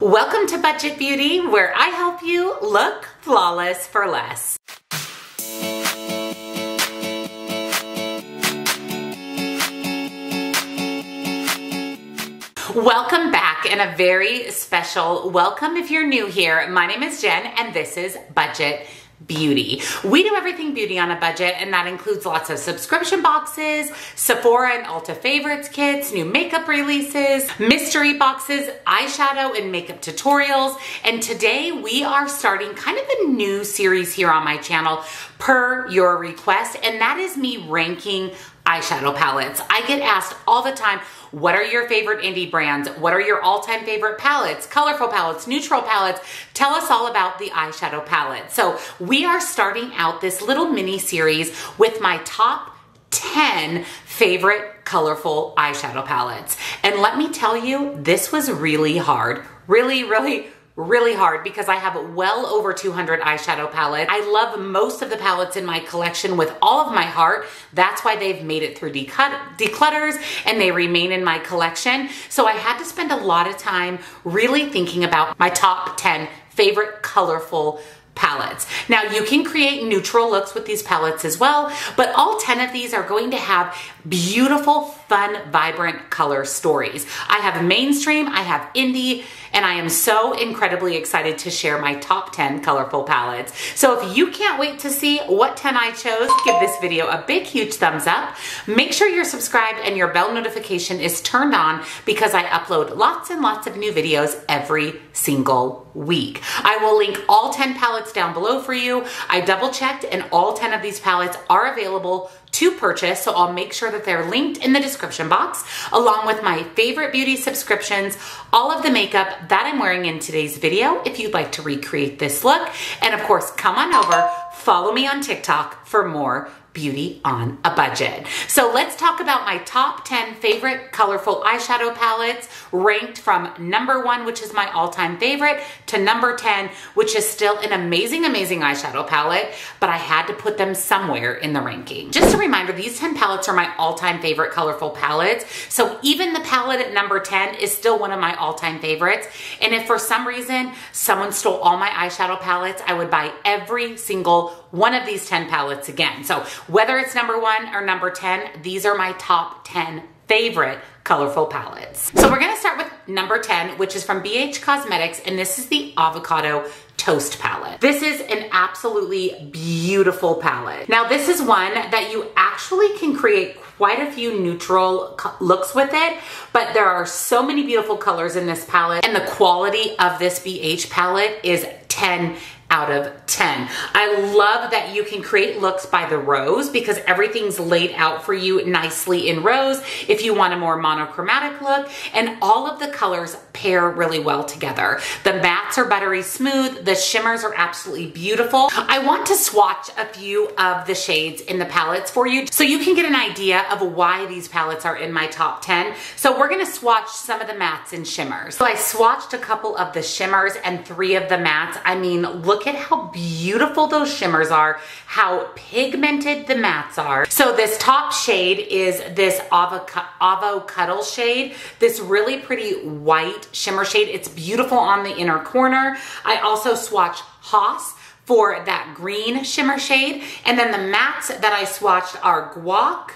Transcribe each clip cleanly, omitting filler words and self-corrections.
Welcome to Budget Beauty, where I help you look flawless for less. Welcome back, and a very special welcome if you're new here. My name is Jen and this is Budget Beauty. We do everything beauty on a budget, and that includes lots of subscription boxes, Sephora and Ulta favorites kits, new makeup releases, mystery boxes, eyeshadow and makeup tutorials. And today we are starting kind of a new series here on my channel per your request, and that is me ranking eyeshadow palettes. I get asked all the time, what are your favorite indie brands? What are your all-time favorite palettes? Colorful palettes, neutral palettes. Tell us all about the eyeshadow palette. So we are starting out this little mini series with my top 10 favorite colorful eyeshadow palettes. And let me tell you, this was really hard. Really hard, because I have well over 200 eyeshadow palettes. I love most of the palettes in my collection with all of my heart. That's why they've made it through declutters and they remain in my collection. So I had to spend a lot of time really thinking about my top 10 favorite colorful palettes. Now you can create neutral looks with these palettes as well, but all 10 of these are going to have beautiful, fun, vibrant color stories. I have mainstream, I have indie, and I am so incredibly excited to share my top 10 colorful palettes. So if you can't wait to see what 10 I chose, give this video a big, huge thumbs up. Make sure you're subscribed and your bell notification is turned on, because I upload lots and lots of new videos every single week. I will link all 10 palettes down below for you. I double checked and all 10 of these palettes are available to purchase, so I'll make sure that they're linked in the description box, along with my favorite beauty subscriptions, all of the makeup that I'm wearing in today's video if you'd like to recreate this look, and of course come on over, follow me on TikTok for more beauty on a budget. So let's talk about my top 10 favorite colorful eyeshadow palettes, ranked from number 1, which is my all-time favorite, to number 10, which is still an amazing, amazing eyeshadow palette, but I had to put them somewhere in the ranking. Just a reminder, these 10 palettes are my all-time favorite colorful palettes, so even the palette at number 10 is still one of my all-time favorites, and if for some reason someone stole all my eyeshadow palettes, I would buy every single one of these 10 palettes again. So whether it's number 1 or number 10, these are my top 10 favorite colorful palettes. So we're gonna start with number 10, which is from BH Cosmetics, and this is the Avocado Toast palette. This is an absolutely beautiful palette. Now this is one that you actually can create quite a few neutral looks with it, but there are so many beautiful colors in this palette, and the quality of this BH palette is 10 out of 10. I love that you can create looks by the rows, because everything's laid out for you nicely in rows if you want a more monochromatic look, and all of the colors pair really well together. The mattes are buttery smooth, the shimmers are absolutely beautiful. I want to swatch a few of the shades in the palettes for you so you can get an idea of why these palettes are in my top 10. So we're gonna swatch some of the mattes and shimmers. So I swatched a couple of the shimmers and 3 of the mattes. I mean, look at how beautiful those shimmers are, how pigmented the mattes are. So this top shade is this avocado shade, this really pretty white shimmer shade. It's beautiful on the inner corner. I also swatched Hoss for that green shimmer shade. And then the mattes that I swatched are Guac,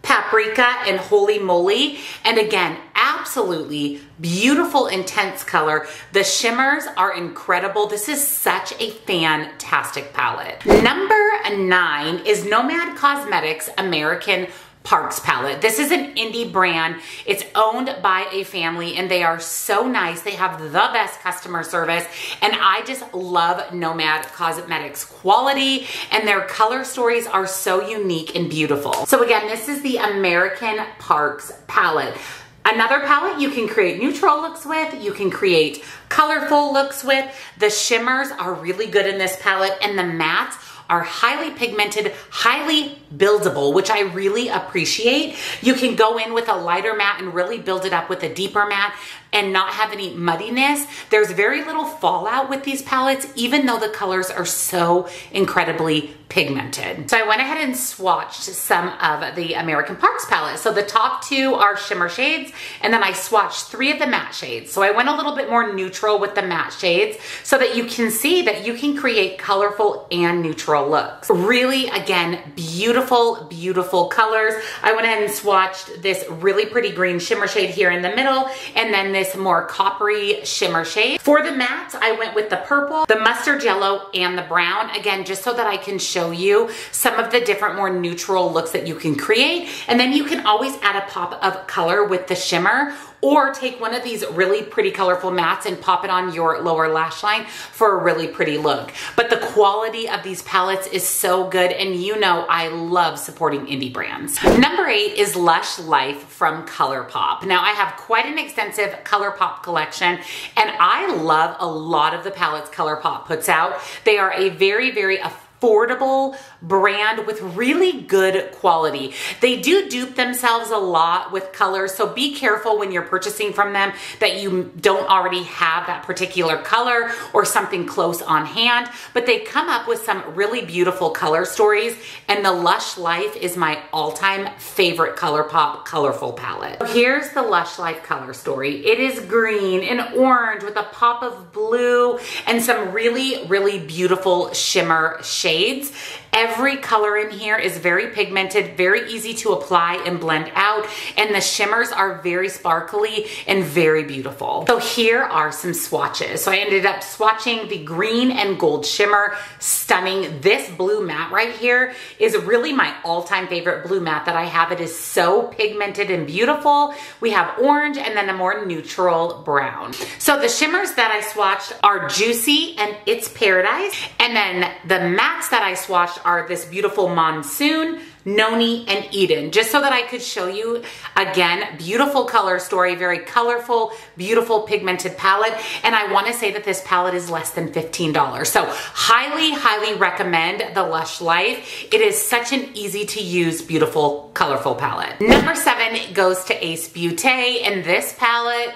Paprika, and Holy Moly. And again, absolutely beautiful, intense color. The shimmers are incredible. This is such a fantastic palette. Number 9 is Nomad Cosmetics American Parks palette. This is an indie brand. It's owned by a family and they are so nice. They have the best customer service, and I just love Nomad Cosmetics quality, and their color stories are so unique and beautiful. So again, this is the American Parks palette. Another palette you can create neutral looks with, you can create colorful looks with. The shimmers are really good in this palette, and the mattes are highly pigmented, highly buildable, which I really appreciate. You can go in with a lighter matte and really build it up with a deeper matte. and not have any muddiness. There's very little fallout with these palettes, even though the colors are so incredibly pigmented. So I went ahead and swatched some of the American Parks palette. So the top two are shimmer shades, and then I swatched three of the matte shades. So I went a little bit more neutral with the matte shades so that you can see that you can create colorful and neutral looks. Really, again, beautiful, beautiful colors. I went ahead and swatched this really pretty green shimmer shade here in the middle, and then this more coppery shimmer shade. For the matte, I went with the purple, the mustard yellow, and the brown, again, just so that I can show you some of the different more neutral looks that you can create. And then you can always add a pop of color with the shimmer, or take one of these really pretty colorful mattes and pop it on your lower lash line for a really pretty look. But the quality of these palettes is so good, and you know I love supporting indie brands. Number 8 is Lush Life from ColourPop. Now I have quite an extensive ColourPop collection, and I love a lot of the palettes ColourPop puts out. They are a very, very affordable brand with really good quality. They do dupe themselves a lot with colors, so be careful when you're purchasing from them that you don't already have that particular color or something close on hand, but they come up with some really beautiful color stories, and the Lush Life is my all-time favorite ColourPop colorful palette. Here's the Lush Life color story. It is green and orange with a pop of blue and some really, really beautiful shimmer shades. Every color in here is very pigmented, very easy to apply and blend out, and the shimmers are very sparkly and very beautiful. So here are some swatches. So I ended up swatching the green and gold shimmer, stunning. This blue matte right here is really my all-time favorite blue matte that I have. It is so pigmented and beautiful. We have orange and then a more neutral brown. So the shimmers that I swatched are Juicy and It's Paradise, and then the mattes that I swatched are this beautiful Monsoon, Noni, and Eden, just so that I could show you, again, beautiful color story, very colorful, beautiful pigmented palette. And I want to say that this palette is less than $15. So highly, highly recommend the Lush Life. It is such an easy to use, beautiful, colorful palette. Number 7 goes to Ace Beauté, and this palette,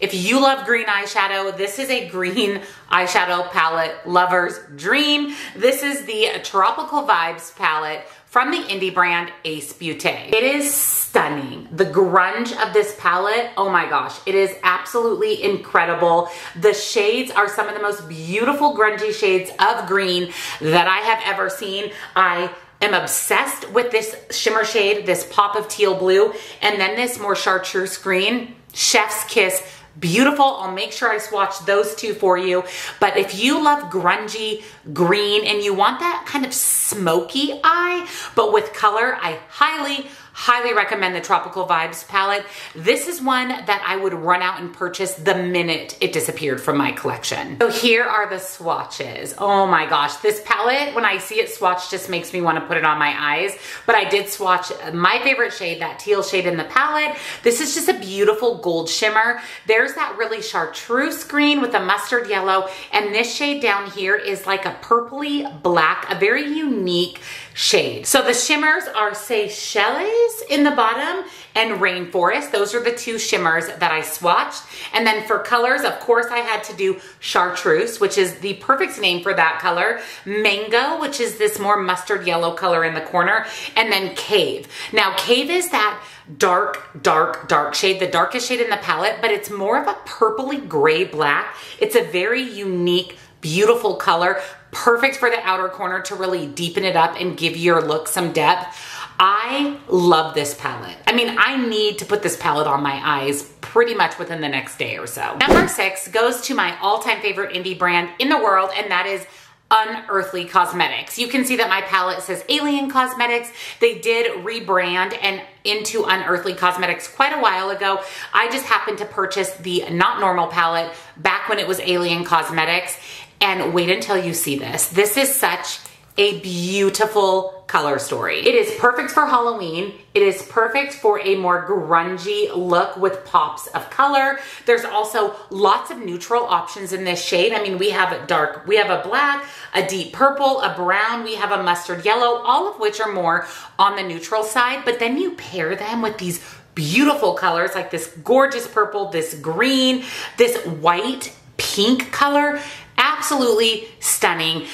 if you love green eyeshadow, this is a green eyeshadow palette lover's dream. This is the Tropical Vibes palette from the indie brand Ace Beauté. It is stunning. The grunge of this palette, oh my gosh, it is absolutely incredible. The shades are some of the most beautiful grungy shades of green that I have ever seen. I'm obsessed with this shimmer shade, this pop of teal blue, and then this more chartreuse green. Chef's kiss, beautiful. I'll make sure I swatch those two for you. But if you love grungy green and you want that kind of smoky eye, but with color, I highly, highly recommend the Tropical Vibes palette. This is one that I would run out and purchase the minute it disappeared from my collection. So here are the swatches. Oh my gosh, this palette, when I see it swatched, just makes me want to put it on my eyes. But I did swatch my favorite shade, that teal shade in the palette. This is just a beautiful gold shimmer. There's that really chartreuse green with a mustard yellow, and this shade down here is like a purpley black, a very unique shade. So the shimmers are Seychelles in the bottom and Rainforest. Those are the two shimmers that I swatched. And then for colors, of course, I had to do Chartreuse, which is the perfect name for that color, Mango, which is this more mustard yellow color in the corner, and then Cave. Now, Cave is that dark, dark, dark shade, the darkest shade in the palette, but it's more of a purpley gray black. It's a very unique, beautiful color, perfect for the outer corner to really deepen it up and give your look some depth. I love this palette. I mean, I need to put this palette on my eyes pretty much within the next day or so. Number 6 goes to my all-time favorite indie brand in the world, and that is Unearthly Cosmetics. You can see that my palette says Alien Cosmetics. They did rebrand and into Unearthly Cosmetics quite a while ago. I just happened to purchase the Not Normal palette back when it was Alien Cosmetics, and wait until you see this. This is such a beautiful color story. It is perfect for Halloween. It is perfect for a more grungy look with pops of color. There's also lots of neutral options in this shade. I mean, we have a dark, we have a black, a deep purple, a brown, we have a mustard yellow, all of which are more on the neutral side, but then you pair them with these beautiful colors like this gorgeous purple, this green, this white, pink color. Absolutely stunning.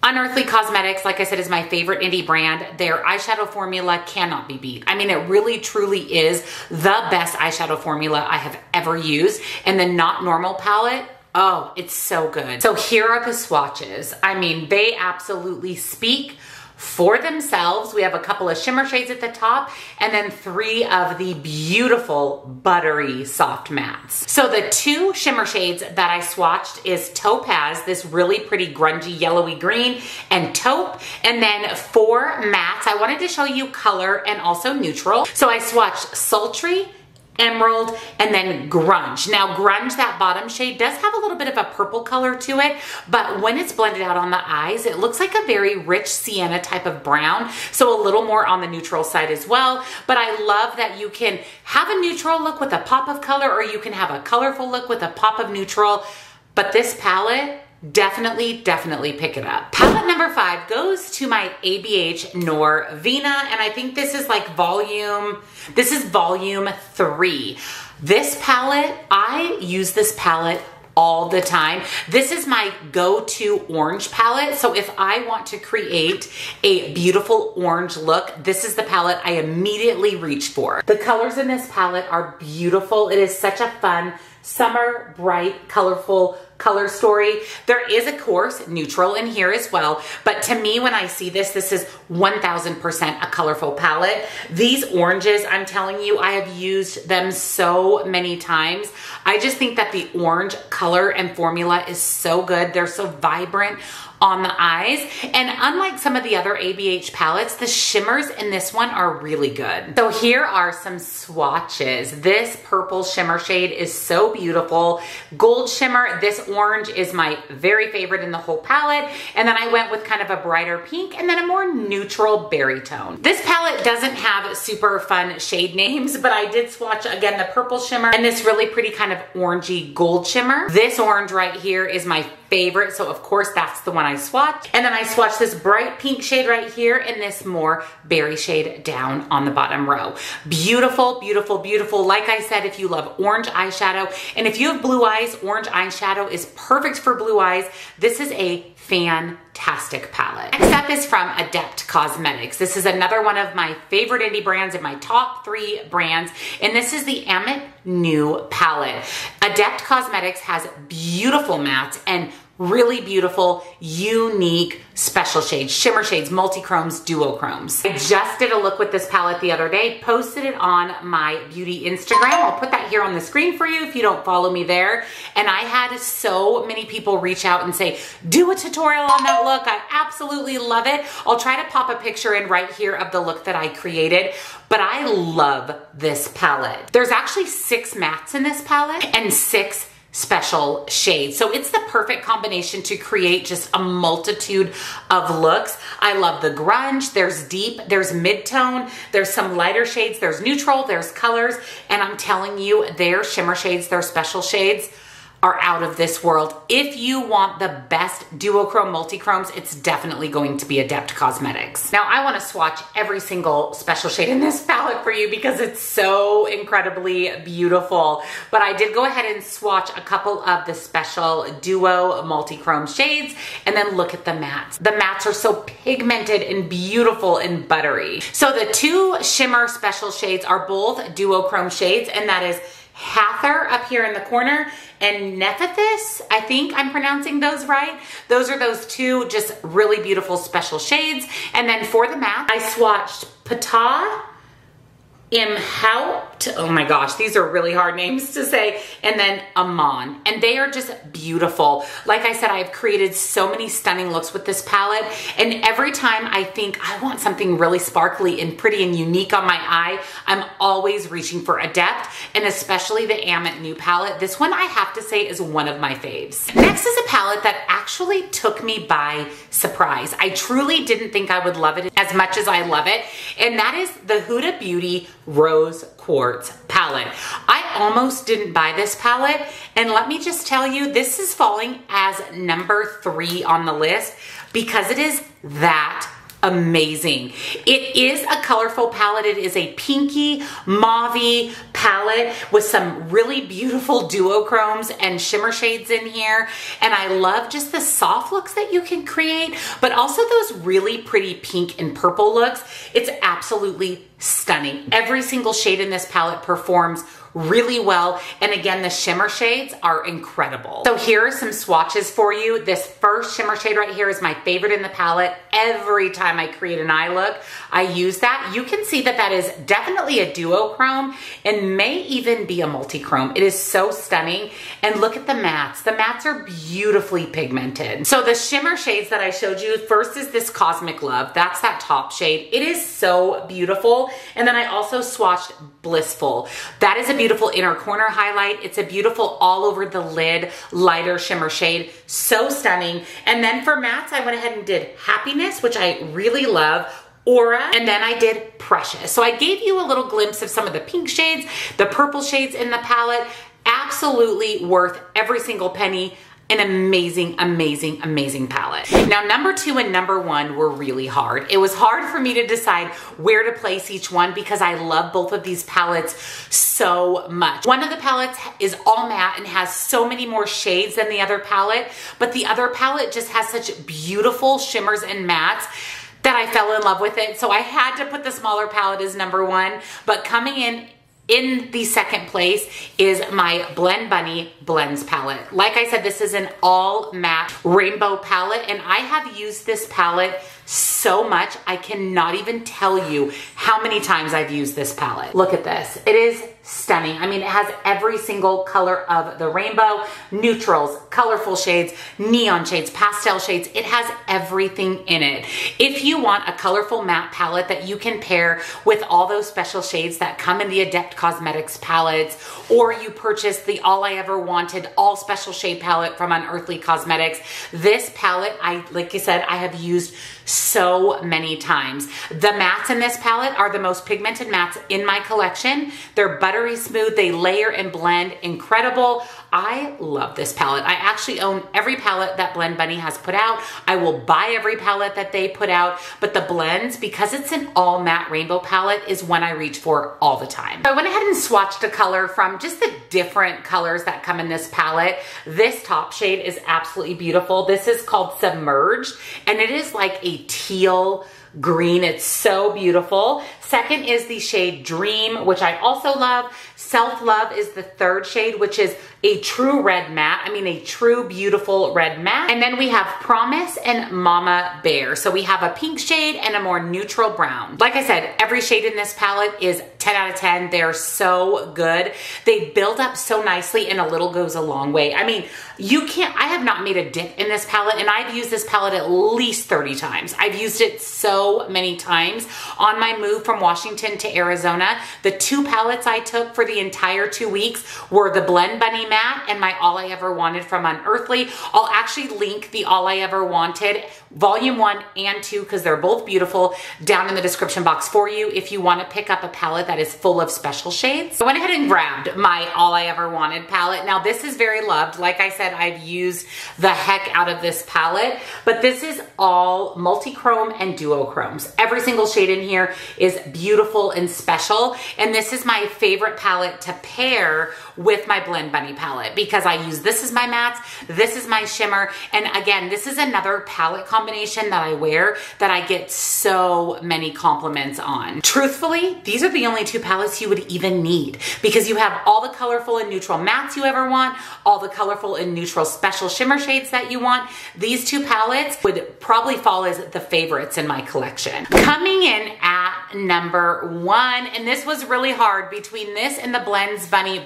Unearthly Cosmetics, like I said, is my favorite indie brand. Their eyeshadow formula cannot be beat. I mean, it really truly is the best eyeshadow formula I have ever used. And the Not Normal palette, oh, it's so good. So here are the swatches. I mean, they absolutely speak for themselves. We have a couple of shimmer shades at the top and then three of the beautiful buttery soft mattes. So the two shimmer shades that I swatched is Topaz, this really pretty grungy yellowy green, and Taupe, and then four mattes. I wanted to show you color and also neutral. So I swatched Sultry, Emerald, and then Grunge. Now Grunge, that bottom shade, does have a little bit of a purple color to it, but when it's blended out on the eyes, it looks like a very rich sienna type of brown, so a little more on the neutral side as well. But I love that you can have a neutral look with a pop of color, or you can have a colorful look with a pop of neutral, but this palette, definitely pick it up. Palette number five goes to my ABH Norvina, and I think this is like volume three. This palette, I use this palette all the time. This is my go-to orange palette. So if I want to create a beautiful orange look, this is the palette I immediately reach for. The colors in this palette are beautiful. It is such a fun summer, bright, colorful color story. There is, of course, neutral in here as well, but to me, when I see this, this is 1000% a colorful palette. These oranges, I'm telling you, I have used them so many times. I just think that the orange color and formula is so good. They're so vibrant on the eyes, and unlike some of the other ABH palettes, the shimmers in this one are really good. So here are some swatches. This purple shimmer shade is so beautiful. Gold shimmer, this orange is my very favorite in the whole palette, and then I went with kind of a brighter pink and then a more neutral berry tone. This palette doesn't have super fun shade names, but I did swatch again the purple shimmer and this really pretty kind of orangey gold shimmer. This orange right here is my favorite, so of course that's the one I swatched. And then I swatched this bright pink shade right here and this more berry shade down on the bottom row. Beautiful, beautiful, beautiful. Like I said, if you love orange eyeshadow and if you have blue eyes, orange eyeshadow is perfect for blue eyes. This is a fantastic palette. Next up is from Adept Cosmetics. This is another one of my favorite indie brands in my top three brands, and this is the Amunet Nu palette. Adept Cosmetics has beautiful mattes and really beautiful, unique, special shades, shimmer shades, multi-chromes, duochromes. I just did a look with this palette the other day, posted it on my beauty Instagram. I'll put that here on the screen for you if you don't follow me there. And I had so many people reach out and say, do a tutorial on that look. I absolutely love it. I'll try to pop a picture in right here of the look that I created, but I love this palette. There's actually six mattes in this palette and six special shade. So it's the perfect combination to create just a multitude of looks. I love the grunge, there's deep, there's mid-tone, there's some lighter shades, there's neutral, there's colors, and I'm telling you, their shimmer shades, their special shades are out of this world. If you want the best duochrome multi-chromes, it's definitely going to be Adept Cosmetics. Now I wanna swatch every single special shade in this palette for you because it's so incredibly beautiful. But I did go ahead and swatch a couple of the special duo multi-chrome shades, and then look at the mattes. The mattes are so pigmented and beautiful and buttery. So the two shimmer special shades are both duochrome shades, and that is Hather up here in the corner and Nephthys, I think I'm pronouncing those right. Those are those two just really beautiful special shades. And then for the matte, I swatched Patah, Imhaupt, oh my gosh, these are really hard names to say, and then Aman, and they are just beautiful. Like I said, I've created so many stunning looks with this palette, and every time I think I want something really sparkly and pretty and unique on my eye, I'm always reaching for Adept, and especially the Amunet Nu palette. This one I have to say is one of my faves. Next is a palette that actually took me by surprise. I truly didn't think I would love it as much as I love it, and that is the Huda Beauty Rose Quartz palette. I almost didn't buy this palette, and let me just tell you, this is falling as number 3 on the list because it is that amazing. It is a colorful palette. It is a pinky, mauve palette with some really beautiful duochromes and shimmer shades in here. And I love just the soft looks that you can create, but also those really pretty pink and purple looks. It's absolutely stunning. Every single shade in this palette performs really well, and again, the shimmer shades are incredible. So here are some swatches for you. This first shimmer shade right here is my favorite in the palette. Every time I create an eye look, I use that. You can see that that is definitely a duochrome and may even be a multichrome. It is so stunning, and look at the mattes. The mattes are beautifully pigmented. So the shimmer shades that I showed you, first is this Cosmic Love. That's that top shade. It is so beautiful, and then I also swatched Blissful. That is a beautiful inner corner highlight. It's a beautiful all over the lid lighter shimmer shade. So stunning. And then for mattes, I went ahead and did Happiness, which I really love, Aura, and then I did Precious. So I gave you a little glimpse of some of the pink shades, the purple shades in the palette. Absolutely worth every single penny. An amazing, amazing, amazing palette. Now, number two and number one were really hard. It was hard for me to decide where to place each one because I love both of these palettes so much. One of the palettes is all matte and has so many more shades than the other palette, but the other palette just has such beautiful shimmers and mattes that I fell in love with it. So I had to put the smaller palette as number one, but coming in the second place is my Blend Bunny Blends palette. Like I said, this is an all matte rainbow palette, and I have used this palette so much. I cannot even tell you how many times I've used this palette. Look at this. It is stunning. I mean, it has every single color of the rainbow, neutrals, colorful shades, neon shades, pastel shades. It has everything in it. If you want a colorful matte palette that you can pair with all those special shades that come in the Adept Cosmetics palettes, or you purchase the All I Ever Wanted all special shade palette from Unearthly Cosmetics, this palette, like I said, I have used so many times. The mattes in this palette are the most pigmented mattes in my collection. They're butter smooth, they layer and blend incredible. I love this palette. I actually own every palette that Blend Bunny has put out. I will buy every palette that they put out, but the Blends, because it's an all matte rainbow palette, is one I reach for all the time. So I went ahead and swatched a color from just the different colors that come in this palette. This top shade is absolutely beautiful. This is called Submerged, and it is like a teal green. It's so beautiful. Second is the shade Dream, which I also love. Self Love is the third shade, which is a true red matte. I mean, a true beautiful red matte. And then we have Promise and Mama Bear. So we have a pink shade and a more neutral brown. Like I said, every shade in this palette is 10 out of 10. They're so good. They build up so nicely, and a little goes a long way. I mean, I have not made a dip in this palette, and I've used this palette at least 30 times. I've used it so many times. On my move from Washington to Arizona, the two palettes I took for the entire 2 weeks were the Blend Bunny matte and my All I Ever Wanted from Unearthly. I'll actually link the All I Ever Wanted Volume 1 and 2, because they're both beautiful, down in the description box for you if you want to pick up a palette that is full of special shades. I went ahead and grabbed my All I Ever Wanted palette. Now, this is very loved. Like I said, I've used the heck out of this palette, but this is all multichrome and duochromes. Every single shade in here is beautiful and special, and this is my favorite palette to pair with my Blend Bunny palette, because I use this as my mattes, this is my shimmer, and again, this is another palette combination that I wear that I get so many compliments on. Truthfully, these are the only two palettes you would even need, because you have all the colorful and neutral mattes you ever want, all the colorful and neutral special shimmer shades that you want. These two palettes would probably fall as the favorites in my collection. Coming in at number one, and this was really hard between this and the Blend Bunny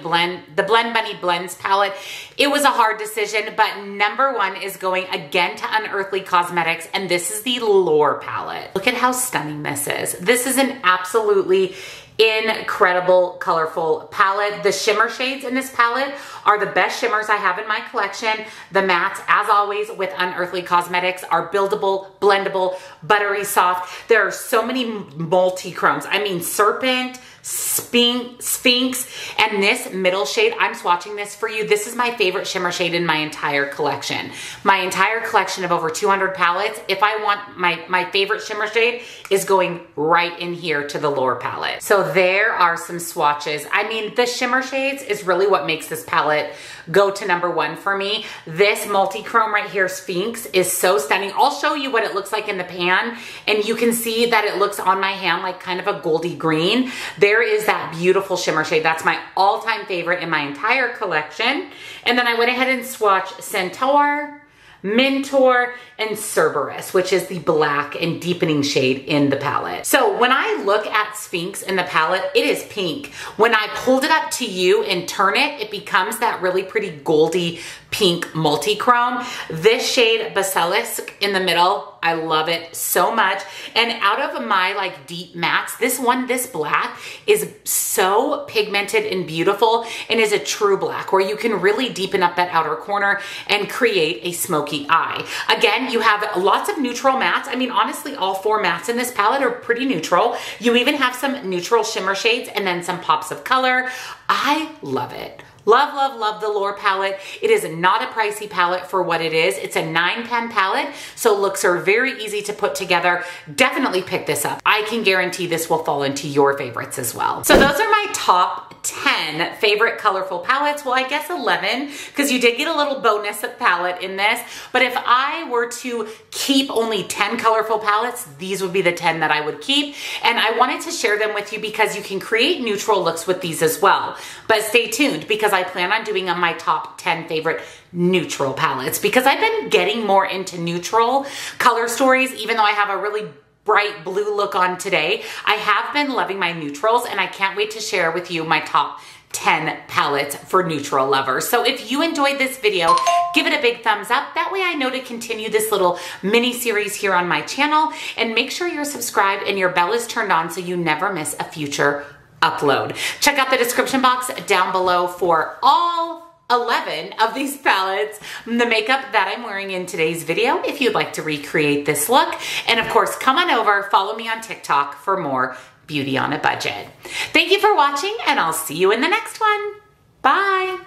Blends palette. It was a hard decision, but number one is going again to Unearthly Cosmetics, and this is the Lore palette. Look at how stunning this is. This is an absolutely incredible colorful palette. The shimmer shades in this palette are the best shimmers I have in my collection. The mattes, as always with Unearthly Cosmetics, are buildable, blendable, buttery soft. There are so many multi-chromes. I mean, Serpent, Sphinx, and this middle shade, I'm swatching this for you. This is my favorite shimmer shade in my entire collection. My entire collection of over 200 palettes, if I want my favorite shimmer shade, is going right in here to the Lore palette. So there are some swatches. I mean, the shimmer shades is really what makes this palette go to number one for me. This multi-chrome right here, Sphinx, is so stunning. I'll show you what it looks like in the pan, and you can see that it looks on my hand like kind of a goldy green. There is that beautiful shimmer shade. That's my all-time favorite in my entire collection. And then I went ahead and swatched Centaur, Mentor, and Cerberus, which is the black and deepening shade in the palette. So when I look at Sphinx in the palette, it is pink. When I pulled it up to you and turn it, it becomes that really pretty goldy pink multi-chrome. This shade, Basilisk, in the middle, I love it so much. And out of my like deep mattes, this one, this black is so pigmented and beautiful and is a true black where you can really deepen up that outer corner and create a smoky eye. Again, you have lots of neutral mattes. I mean, honestly, all four mattes in this palette are pretty neutral. You even have some neutral shimmer shades and then some pops of color. I love it. Love, love, love the Lore palette. It is not a pricey palette for what it is. It's a 9-pan palette, so looks are very easy to put together. Definitely pick this up. I can guarantee this will fall into your favorites as well. So those are my top 10 favorite colorful palettes. Well, I guess 11, because you did get a little bonus of palette in this. But if I were to keep only 10 colorful palettes, these would be the 10 that I would keep. And I wanted to share them with you because you can create neutral looks with these as well. But stay tuned, because I plan on doing my top 10 favorite neutral palettes, because I've been getting more into neutral color stories. Even though I have a really bright blue look on today, I have been loving my neutrals, and I can't wait to share with you my top 10 palettes for neutral lovers. So if you enjoyed this video, give it a big thumbs up. That way I know to continue this little mini series here on my channel, and make sure you're subscribed and your bell is turned on so you never miss a future upload. Check out the description box down below for all 11 of these palettes, the makeup that I'm wearing in today's video if you'd like to recreate this look, and of course come on over, follow me on TikTok for more beauty on a budget. Thank you for watching, and I'll see you in the next one. Bye.